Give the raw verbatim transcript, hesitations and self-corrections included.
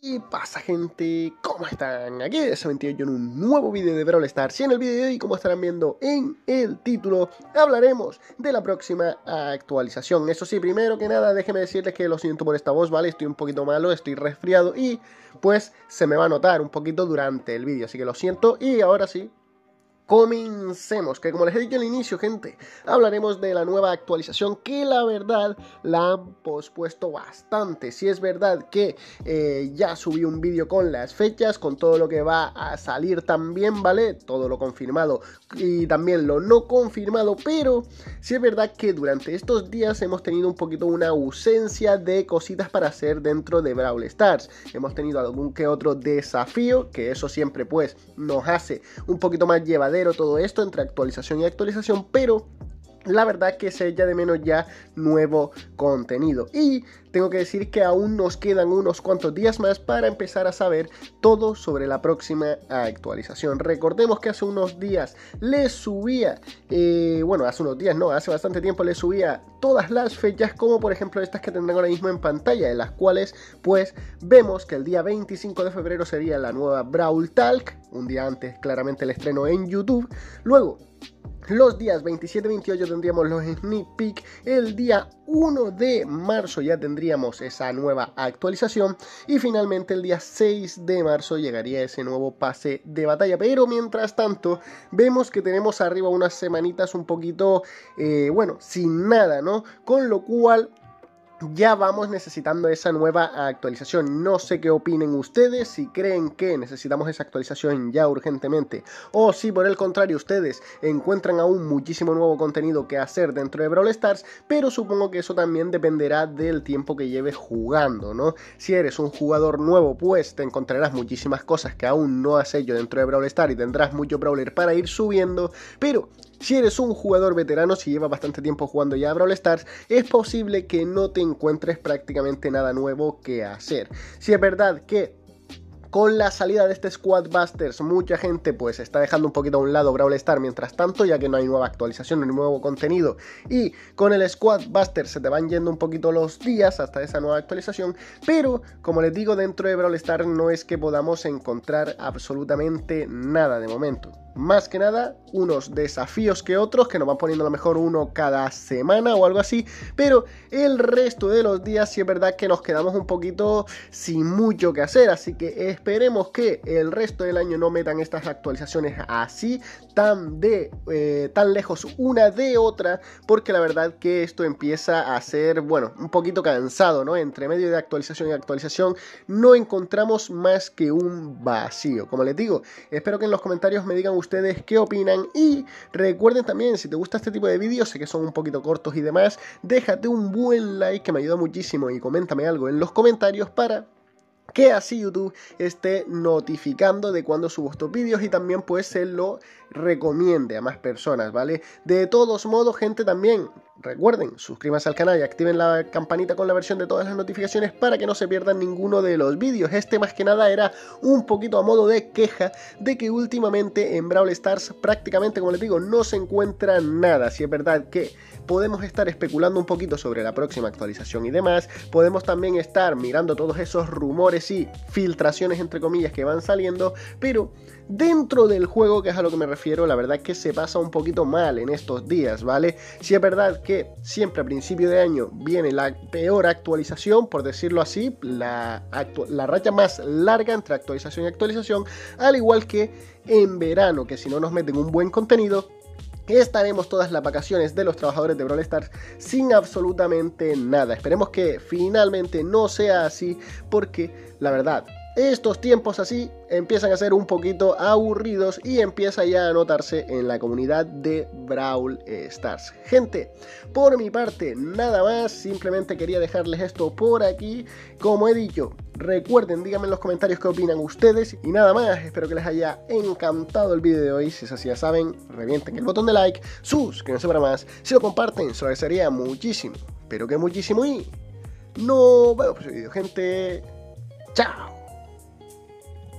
¿Qué pasa, gente? ¿Cómo están? Aquí DyS veintiocho en un nuevo vídeo de Brawl Stars. Y en el vídeo de hoy, como estarán viendo en el título, hablaremos de la próxima actualización. Eso sí, primero que nada, déjenme decirles que lo siento por esta voz, ¿vale? Estoy un poquito malo, estoy resfriado y pues se me va a notar un poquito durante el vídeo, así que lo siento. Y ahora sí, comencemos, que como les he dicho al inicio, gente, hablaremos de la nueva actualización que la verdad la han pospuesto bastante. Si es verdad que eh, ya subí un vídeo con las fechas, con todo lo que va a salir también, ¿vale? Todo lo confirmado y también lo no confirmado, pero si es verdad que durante estos días hemos tenido un poquito una ausencia de cositas para hacer dentro de Brawl Stars. Hemos tenido algún que otro desafío, que eso siempre pues nos hace un poquito más llevadero todo esto entre actualización y actualización, pero la verdad que se echa de menos ya nuevo contenido. Y tengo que decir que aún nos quedan unos cuantos días más para empezar a saber todo sobre la próxima actualización. Recordemos que hace unos días les subía, eh, bueno, hace unos días no, hace bastante tiempo les subía todas las fechas, como por ejemplo estas que tendrán ahora mismo en pantalla, en las cuales pues vemos que el día veinticinco de febrero sería la nueva Brawl Talk, un día antes claramente el estreno en YouTube. Luego, los días veintisiete y veintiocho tendríamos los sneak peek, el día uno de marzo ya tendríamos esa nueva actualización y finalmente el día seis de marzo llegaría ese nuevo pase de batalla. Pero mientras tanto vemos que tenemos arriba unas semanitas un poquito, eh, bueno, sin nada, ¿no? Con lo cual ya vamos necesitando esa nueva actualización. No sé qué opinen ustedes, si creen que necesitamos esa actualización ya urgentemente, o si por el contrario ustedes encuentran aún muchísimo nuevo contenido que hacer dentro de Brawl Stars, pero supongo que eso también dependerá del tiempo que lleves jugando, ¿no? Si eres un jugador nuevo, pues te encontrarás muchísimas cosas que aún no has hecho dentro de Brawl Stars y tendrás mucho brawler para ir subiendo, pero si eres un jugador veterano, si llevas bastante tiempo jugando ya a Brawl Stars, es posible que no te encuentres prácticamente nada nuevo que hacer. Si es verdad que con la salida de este Squad Busters mucha gente pues está dejando un poquito a un lado Brawl Stars mientras tanto, ya que no hay nueva actualización, no hay nuevo contenido, y con el Squad Busters se te van yendo un poquito los días hasta esa nueva actualización, pero como les digo, dentro de Brawl Stars no es que podamos encontrar absolutamente nada de momento. Más que nada, unos desafíos que otros, que nos van poniendo a lo mejor uno cada semana o algo así, pero el resto de los días sí es verdad que nos quedamos un poquito sin mucho que hacer, así que esperemos que el resto del año no metan estas actualizaciones así, tan, de, eh, tan lejos una de otra, porque la verdad que esto empieza a ser, bueno, un poquito cansado, ¿no? Entre medio de actualización y actualización no encontramos más que un vacío. Como les digo, espero que en los comentarios me digan ustedes ustedes qué opinan, y recuerden también, si te gusta este tipo de vídeos, sé que son un poquito cortos y demás, déjate un buen like que me ayuda muchísimo y coméntame algo en los comentarios para que así YouTube esté notificando de cuando subo estos vídeos y también pues se lo recomiende a más personas, ¿vale? De todos modos, gente, también recuerden, suscríbanse al canal y activen la campanita con la versión de todas las notificaciones para que no se pierdan ninguno de los vídeos. Este más que nada era un poquito a modo de queja de que últimamente en Brawl Stars prácticamente, como les digo, no se encuentra nada. Si es verdad que podemos estar especulando un poquito sobre la próxima actualización y demás, podemos también estar mirando todos esos rumores y filtraciones entre comillas que van saliendo, pero dentro del juego, que es a lo que me refiero, la verdad es que se pasa un poquito mal en estos días, ¿vale? Si es verdad que siempre a principio de año viene la peor actualización, por decirlo así, la, la racha más larga entre actualización y actualización, al igual que en verano, que si no nos meten un buen contenido estaremos todas las vacaciones de los trabajadores de Brawl Stars sin absolutamente nada. Esperemos que finalmente no sea así, porque la verdad, estos tiempos así empiezan a ser un poquito aburridos y empieza ya a notarse en la comunidad de Brawl Stars. Gente, por mi parte nada más, simplemente quería dejarles esto por aquí. Como he dicho, recuerden, díganme en los comentarios qué opinan ustedes y nada más, espero que les haya encantado el vídeo de hoy. Si es así, ya saben, revienten el botón de like, suscríbanse para más, si lo comparten se lo agradecería muchísimo, pero que muchísimo, y nos vemos en el próximo vídeo, gente. Chao.